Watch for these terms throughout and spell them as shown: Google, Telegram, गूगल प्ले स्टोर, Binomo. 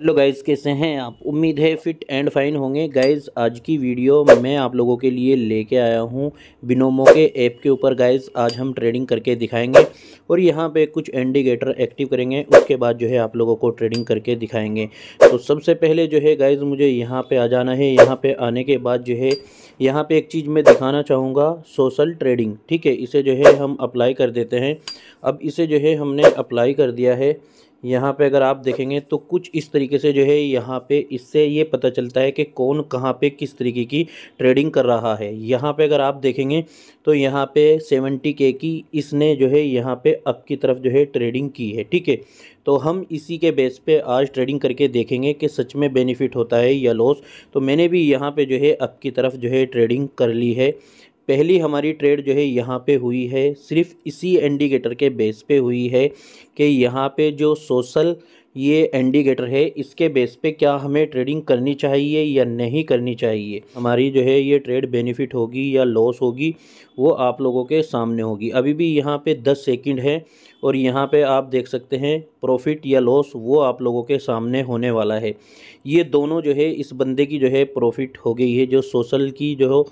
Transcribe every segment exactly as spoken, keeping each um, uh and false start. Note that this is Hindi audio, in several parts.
हेलो गाइज़, कैसे हैं आप? उम्मीद है फिट एंड फाइन होंगे। गाइज़, आज की वीडियो मैं आप लोगों के लिए लेके आया हूं बिनोमो के ऐप के ऊपर। गाइज़, आज हम ट्रेडिंग करके दिखाएंगे और यहां पे कुछ इंडिकेटर एक्टिव करेंगे, उसके बाद जो है आप लोगों को ट्रेडिंग करके दिखाएंगे। तो सबसे पहले जो है गाइज़ मुझे यहाँ पर आ जाना है। यहाँ पर आने के बाद जो है यहाँ पर एक चीज़ मैं दिखाना चाहूँगा, सोशल ट्रेडिंग, ठीक है। इसे जो है हम अप्लाई कर देते हैं। अब इसे जो है हमने अप्लाई कर दिया है। यहाँ पे अगर आप देखेंगे तो कुछ इस तरीके से जो है यहाँ पे इससे ये पता चलता है कि कौन कहाँ पे किस तरीके की ट्रेडिंग कर रहा है। यहाँ पे अगर आप देखेंगे तो यहाँ पे सत्तर के की इसने जो है यहाँ पे अप की तरफ जो है ट्रेडिंग की है, ठीक है। तो हम इसी के बेस पे आज ट्रेडिंग करके देखेंगे कि सच में बेनिफिट होता है या लॉस। तो मैंने भी यहाँ पर जो है अप की तरफ जो है ट्रेडिंग कर ली है। पहली हमारी ट्रेड जो है यहाँ पे हुई है, सिर्फ इसी इंडिकेटर के बेस पे हुई है कि यहाँ पे जो सोशल ये इंडिकेटर है इसके बेस पे क्या हमें ट्रेडिंग करनी चाहिए या नहीं करनी चाहिए, हमारी जो है ये ट्रेड बेनिफिट होगी या लॉस होगी, वो आप लोगों के सामने होगी। अभी भी यहाँ पे दस सेकंड है और यहाँ पे आप देख सकते हैं प्रॉफिट या लॉस वो आप लोगों के सामने होने वाला है। ये दोनों जो है इस बंदे की जो है प्रॉफिट हो गई है, जो सोशल की जो हो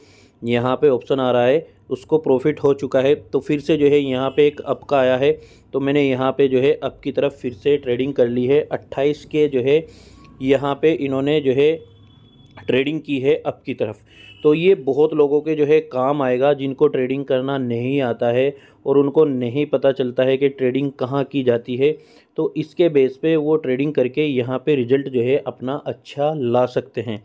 यहाँ पे ऑप्शन आ रहा है उसको प्रॉफिट हो चुका है। तो फिर से जो है यहाँ पे एक अप का आया है, तो मैंने यहाँ पे जो है अप की तरफ फिर से ट्रेडिंग कर ली है। अट्ठाईस के जो है यहाँ पे इन्होंने जो है ट्रेडिंग की है अप की तरफ। तो ये बहुत लोगों के जो है काम आएगा जिनको ट्रेडिंग करना नहीं आता है और उनको नहीं पता चलता है कि ट्रेडिंग कहाँ की जाती है। तो इसके बेस पे वो ट्रेडिंग करके यहाँ पे रिजल्ट जो है अपना अच्छा ला सकते हैं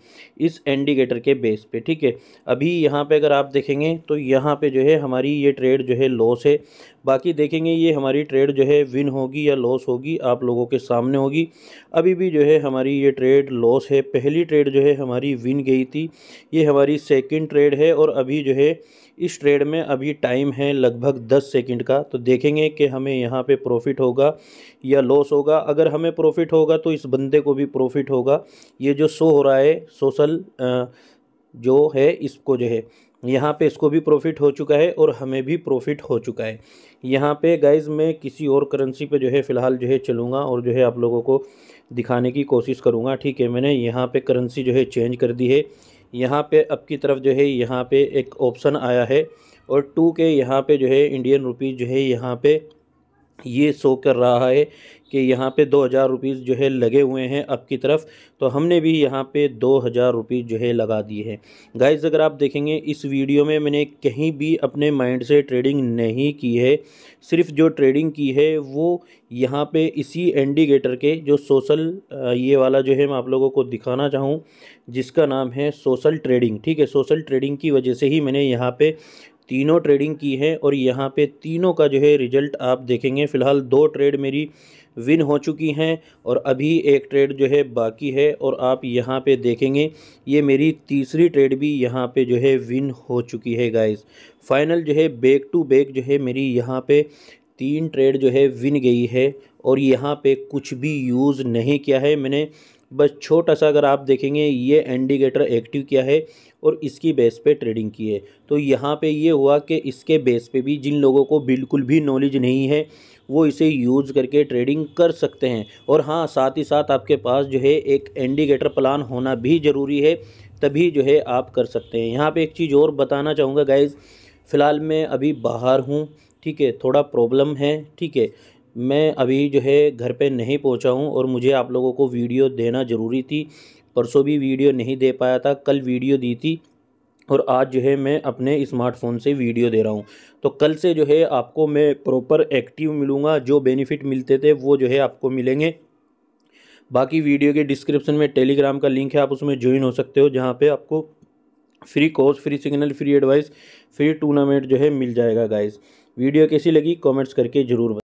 इस इंडिकेटर के बेस पे, ठीक है। अभी यहाँ पे अगर आप देखेंगे तो यहाँ पे जो है हमारी ये ट्रेड जो है लॉस है। बाकी देखेंगे ये हमारी ट्रेड जो है विन होगी या लॉस होगी आप लोगों के सामने होगी। अभी भी जो है हमारी ये ट्रेड लॉस है। पहली ट्रेड जो है हमारी विन गई थी, ये हमारी सेकेंड ट्रेड है और अभी जो है इस ट्रेड में अभी टाइम है लगभग दस सेकंड का। तो देखेंगे कि हमें यहाँ पे प्रॉफिट होगा या लॉस होगा। अगर हमें प्रॉफिट होगा तो इस बंदे को भी प्रॉफिट होगा। ये जो शो हो रहा है सोशल जो है इसको जो है यहाँ पे इसको भी प्रॉफिट हो चुका है और हमें भी प्रॉफिट हो चुका है। यहाँ पे गाइज़ मैं किसी और करेंसी पे जो है फ़िलहाल जो है चलूँगा और जो है आप लोगों को दिखाने की कोशिश करूँगा, ठीक है। मैंने यहाँ पे करेंसी जो है चेंज कर दी है। यहाँ पे अप की तरफ जो है यहाँ पे एक ऑप्शन आया है और टू के यहाँ पे जो है इंडियन रुपीज़ जो है यहाँ पे ये शो कर रहा है कि यहाँ पे दो हज़ार रुपीज़ जो है लगे हुए हैं अप की तरफ। तो हमने भी यहाँ पे दो हज़ार रुपीज़ जो है लगा दिए हैं। गाइज़, अगर आप देखेंगे इस वीडियो में मैंने कहीं भी अपने माइंड से ट्रेडिंग नहीं की है। सिर्फ जो ट्रेडिंग की है वो यहाँ पे इसी इंडिकेटर के जो सोशल ये वाला जो है मैं आप लोगों को दिखाना चाहूँ, जिसका नाम है सोशल ट्रेडिंग, ठीक है। सोशल ट्रेडिंग की वजह से ही मैंने यहाँ पर तीनों ट्रेडिंग की है और यहाँ पे तीनों का जो है रिजल्ट आप देखेंगे। फ़िलहाल दो ट्रेड मेरी विन हो चुकी हैं और अभी एक ट्रेड जो है बाकी है और आप यहाँ पे देखेंगे ये मेरी तीसरी ट्रेड भी यहाँ पे जो है विन हो चुकी है। गाइस, फाइनल जो है बैक टू बैक जो है मेरी यहाँ पे तीन ट्रेड जो है विन गई है और यहाँ पे कुछ भी यूज़ नहीं किया है मैंने। बस छोटा सा अगर आप देखेंगे ये इंडिकेटर एक्टिव किया है और इसकी बेस पे ट्रेडिंग की है। तो यहाँ पे ये हुआ कि इसके बेस पे भी जिन लोगों को बिल्कुल भी नॉलेज नहीं है वो इसे यूज़ करके ट्रेडिंग कर सकते हैं। और हाँ, साथ ही साथ आपके पास जो है एक इंडिकेटर प्लान होना भी ज़रूरी है, तभी जो है आप कर सकते हैं। यहाँ पर एक चीज़ और बताना चाहूँगा गाइज़, फ़िलहाल मैं अभी बाहर हूँ, ठीक है, थोड़ा प्रॉब्लम है, ठीक है। मैं अभी जो है घर पे नहीं पहुंचा हूं और मुझे आप लोगों को वीडियो देना ज़रूरी थी। परसों भी वीडियो नहीं दे पाया था, कल वीडियो दी थी और आज जो है मैं अपने स्मार्टफोन से वीडियो दे रहा हूं। तो कल से जो है आपको मैं प्रॉपर एक्टिव मिलूँगा। जो बेनिफिट मिलते थे वो जो है आपको मिलेंगे। बाकी वीडियो के डिस्क्रिप्शन में टेलीग्राम का लिंक है, आप उसमें ज्वाइन हो सकते हो, जहाँ पर आपको free course, free signal, free advice, free tournament जो है मिल जाएगा। गाइज़, वीडियो कैसी लगी कमेंट्स करके ज़रूर बताइए।